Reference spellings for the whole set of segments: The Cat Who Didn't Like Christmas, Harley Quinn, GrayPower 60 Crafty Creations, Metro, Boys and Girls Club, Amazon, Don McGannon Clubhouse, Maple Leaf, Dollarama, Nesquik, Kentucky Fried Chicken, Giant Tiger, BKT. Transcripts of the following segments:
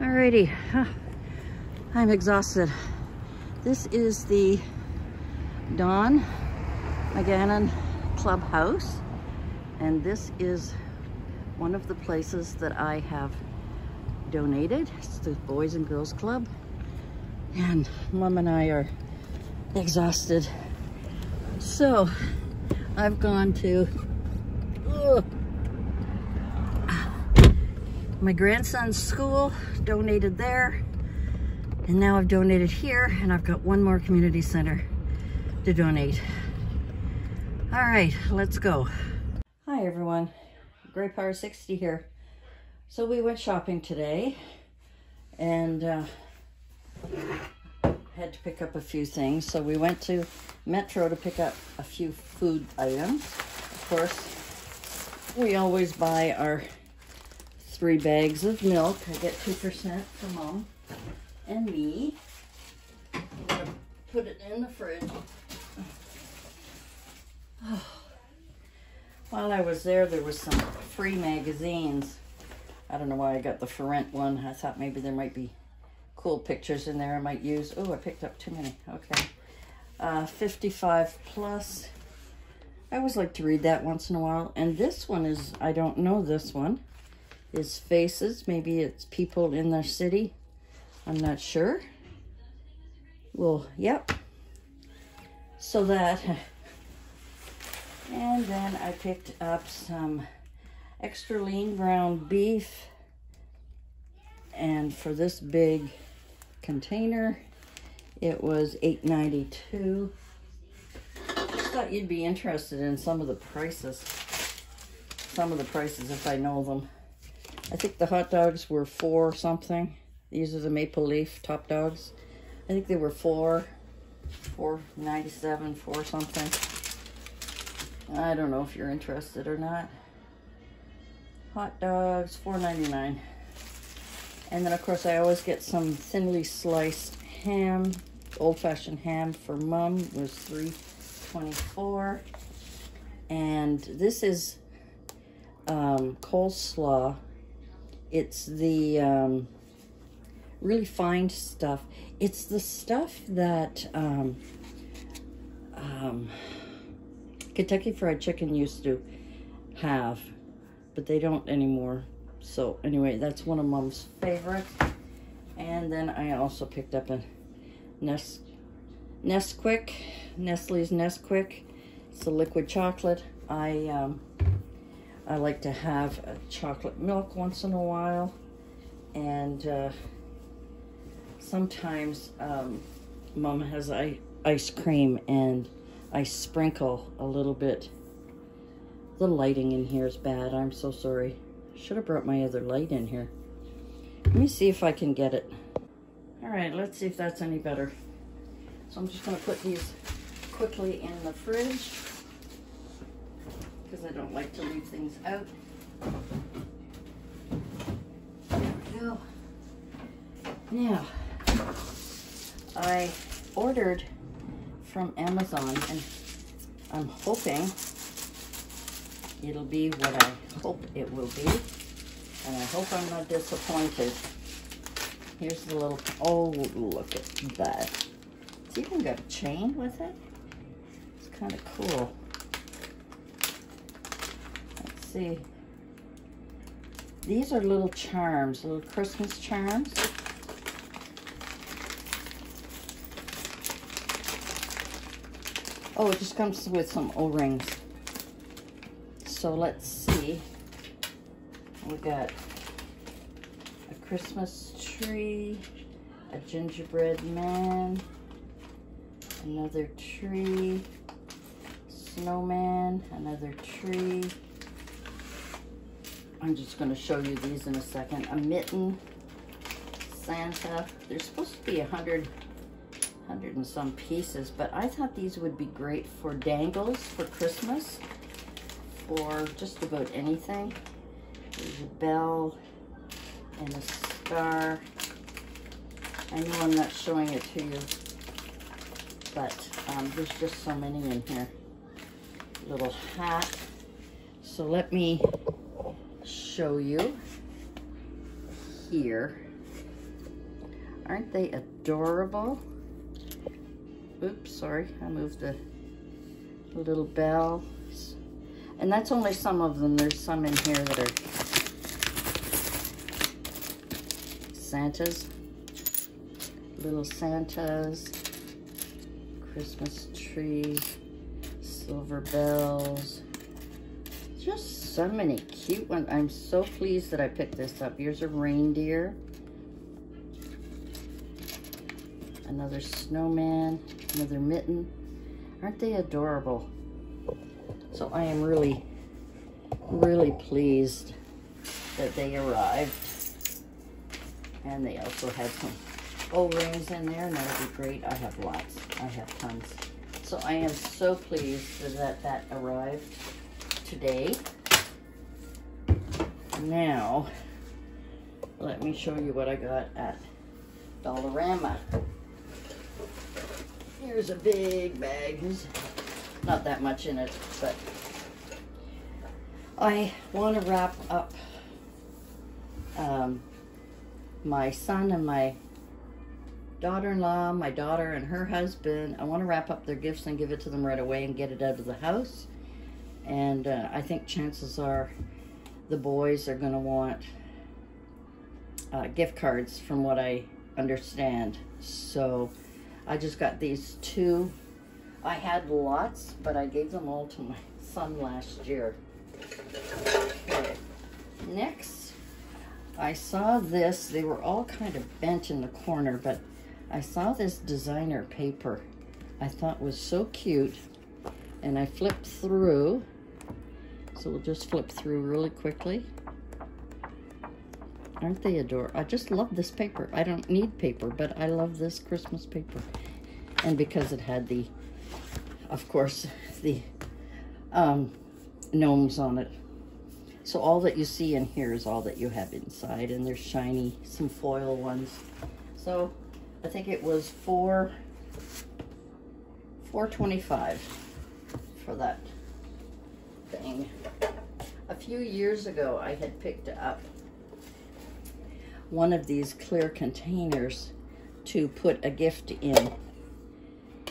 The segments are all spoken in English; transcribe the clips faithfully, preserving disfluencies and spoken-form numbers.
Alrighty, I'm exhausted. This is the Don McGannon Clubhouse, and this is one of the places that I have donated. It's the Boys and Girls Club, and Mom and I are exhausted. So I've gone to ugh, my grandson's school, donated there, and now I've donated here, and I've got one more community center to donate. All right, let's go. Hi everyone, Gray Power sixty here. So we went shopping today, and uh, had to pick up a few things. So we went to Metro to pick up a few food items. Of course, we always buy our three bags of milk. I get two percent for Mom and me. I'm gonna put it in the fridge. Oh. While I was there, there was some free magazines. I don't know why I got the for rent one. I thought maybe there might be cool pictures in there I might use. Oh, I picked up too many. Okay. Uh, fifty-five plus. I always like to read that once in a while. And this one is, I don't know this one, is Faces. Maybe it's people in their city. I'm not sure. Well, yep. So that. And then I picked up some extra lean ground beef, and for this big container it was eight ninety-two. Just thought you'd be interested in some of the prices, some of the prices if I know them. I think the hot dogs were four something. These are the Maple Leaf top dogs. I think they were four, four ninety-seven, four something. I don't know if you're interested or not. Hot dogs, four ninety-nine. And then, of course, I always get some thinly sliced ham, old-fashioned ham for Mum, was three twenty-four. And this is um, coleslaw. It's the um, really fine stuff. It's the stuff that um, um, Kentucky Fried Chicken used to have, but they don't anymore. So anyway, that's one of Mom's favorites. And then I also picked up a Nes Nesquik, Nestle's Nesquik. It's a liquid chocolate. I um, I like to have a chocolate milk once in a while, and uh, sometimes um, Mom has ice cream, and I sprinkle a little bit. The lighting in here is bad. I'm so sorry. Should have brought my other light in here. Let me see if I can get it. All right, let's see if that's any better. So I'm just gonna put these quickly in the fridge because I don't like to leave things out. There we go. Now, I ordered from Amazon, and I'm hoping it'll be what I hope it will be, and I hope I'm not disappointed. Here's the little, oh, look at that. It's even got a chain with it. It's kind of cool. Let's see. These are little charms, little Christmas charms. Oh, it just comes with some O-rings. So let's see, we got a Christmas tree, a gingerbread man, another tree, snowman, another tree. I'm just gonna show you these in a second. A mitten, Santa. There's supposed to be a hundred, hundred and some pieces, but I thought these would be great for dangles for Christmas, or just about anything. There's a bell and a star. I know I'm not showing it to you, but um, there's just so many in here. Little hat. So let me show you here. Aren't they adorable? Oops, sorry, I moved the little bells. And that's only some of them. There's some in here that are Santas. Little Santas. Christmas tree. Silver bells. Just so many cute ones. I'm so pleased that I picked this up. Here's a reindeer. Another snowman. Another mitten. Aren't they adorable? So I am really, really pleased that they arrived. And they also had some O-rings in there, and that'll be great. I have lots. I have tons. So I am so pleased that that arrived today. Now, let me show you what I got at Dollarama. Here's a big bag. There's not that much in it, but I want to wrap up um, my son and my daughter-in-law, my daughter and her husband. I want to wrap up their gifts and give it to them right away and get it out of the house. And uh, I think chances are the boys are going to want uh, gift cards, from what I understand. So I just got these two. I had lots, but I gave them all to my son last year. Okay. Next, I saw this. They were all kind of bent in the corner, but I saw this designer paper I thought was so cute, and I flipped through. So we'll just flip through really quickly. Aren't they adorable? I just love this paper. I don't need paper, but I love this Christmas paper. And because it had the, of course, the um, gnomes on it. So all that you see in here is all that you have inside, and they're shiny, some foil ones. So I think it was four, four twenty-five for that thing. A few years ago, I had picked up one of these clear containers to put a gift in.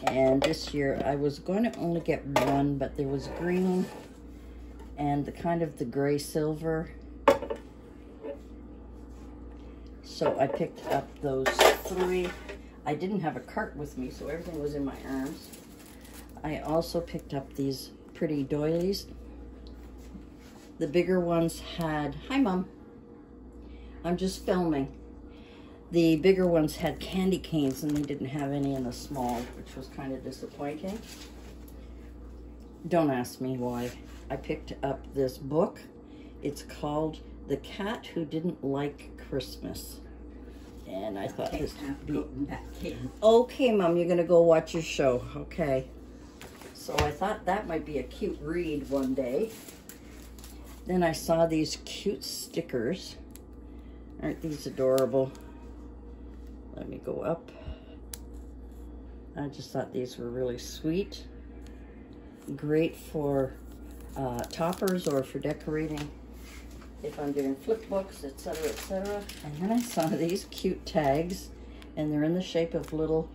And this year I was going to only get one, but there was green and the kind of the gray silver. So I picked up those three. I didn't have a cart with me, so everything was in my arms. I also picked up these pretty doilies. The bigger ones had, hi Mom, I'm just filming. The bigger ones had candy canes, and they didn't have any in the small, which was kind of disappointing. Don't ask me why. I picked up this book. It's called The Cat Who Didn't Like Christmas. And I thought this would be... Okay, Mom, you're gonna go watch your show. Okay. So I thought that might be a cute read one day. Then I saw these cute stickers. Aren't these adorable? Let me go up. I just thought these were really sweet. Great for uh, toppers or for decorating if I'm doing flip books, et cetera, et cetera. And then I saw these cute tags, and they're in the shape of little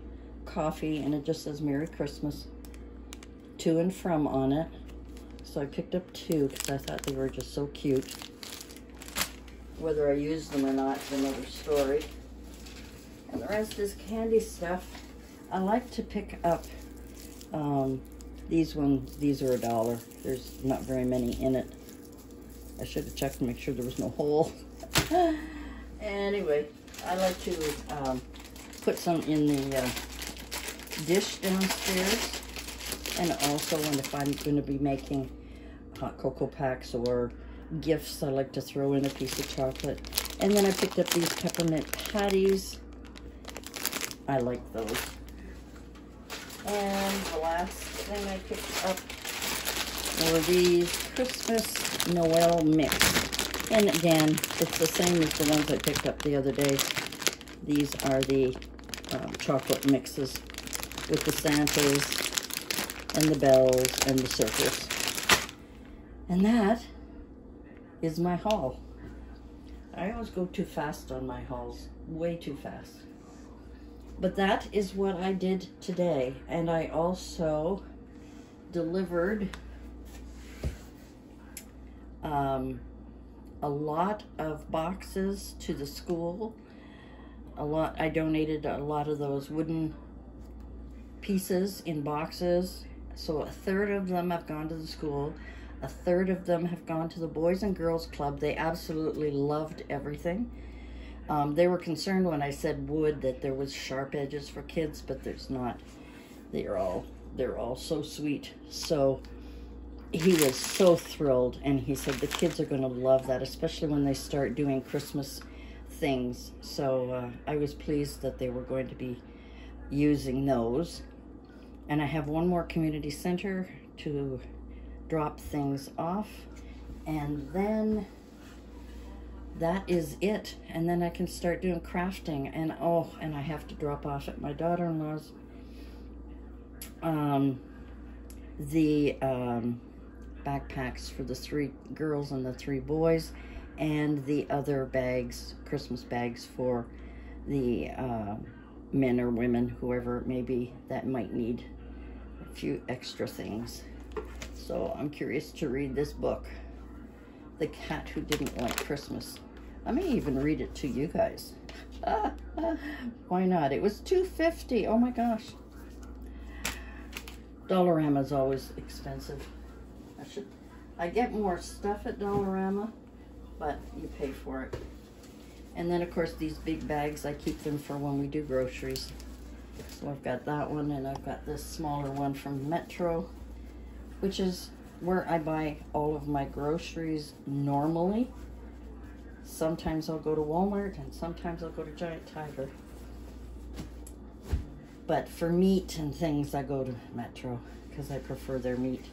coffee, and it just says Merry Christmas to and from on it. So I picked up two because I thought they were just so cute. Whether I use them or not is another story. And the rest is candy stuff. I like to pick up um, these ones. These are a dollar. There's not very many in it. I should have checked to make sure there was no hole. Anyway, I like to um, put some in the uh, dish downstairs. And also, and if I'm going to be making hot cocoa packs or gifts, I like to throw in a piece of chocolate. And then I picked up these peppermint patties. I like those. And the last thing I picked up were these Christmas Noel mix. And again, it's the same as the ones I picked up the other day. These are the um, chocolate mixes with the Santas and the bells and the circles. And that is my haul. I always go too fast on my hauls, way too fast. But that is what I did today. And I also delivered um, a lot of boxes to the school. A lot, I donated a lot of those wooden pieces in boxes. So a third of them have gone to the school. A third of them have gone to the Boys and Girls Club. They absolutely loved everything. Um, they were concerned when I said wood that there was sharp edges for kids, but there's not. They're all, they're all so sweet. So he was so thrilled, and he said the kids are going to love that, especially when they start doing Christmas things. So uh, I was pleased that they were going to be using those. And I have one more community center to drop things off, and then that is it. And then I can start doing crafting. And oh, and I have to drop off at my daughter-in-law's um, the um, backpacks for the three girls and the three boys, and the other bags, Christmas bags for the uh, men or women, whoever it may be, that might need a few extra things. So I'm curious to read this book, The Cat Who Didn't Like Christmas. I may even read it to you guys. Why not? It was two fifty. Oh my gosh. Dollarama is always expensive. I should, I get more stuff at Dollarama, but you pay for it. And then, of course, these big bags, I keep them for when we do groceries. So I've got that one, and I've got this smaller one from Metro, which is where I buy all of my groceries normally. Sometimes I'll go to Walmart, and sometimes I'll go to Giant Tiger. But for meat and things, I go to Metro, because I prefer their meat.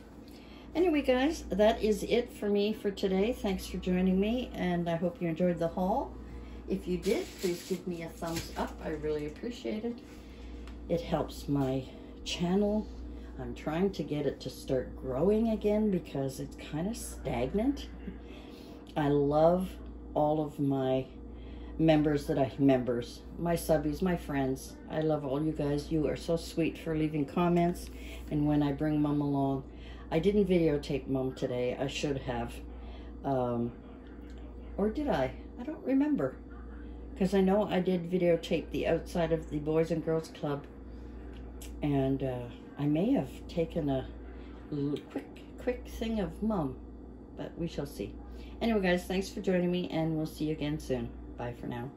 Anyway, guys, that is it for me for today. Thanks for joining me, and I hope you enjoyed the haul. If you did, please give me a thumbs up. I really appreciate it. It helps my channel. I'm trying to get it to start growing again because it's kind of stagnant. I love all of my members that I, members, my subbies, my friends. I love all you guys. You are so sweet for leaving comments. And when I bring Mom along, I didn't videotape Mom today. I should have. Um, or did I? I don't remember. Because I know I did videotape the outside of the Boys and Girls Club, and uh, I may have taken a quick, quick thing of Mom, but we shall see. Anyway, guys, thanks for joining me, and we'll see you again soon. Bye for now.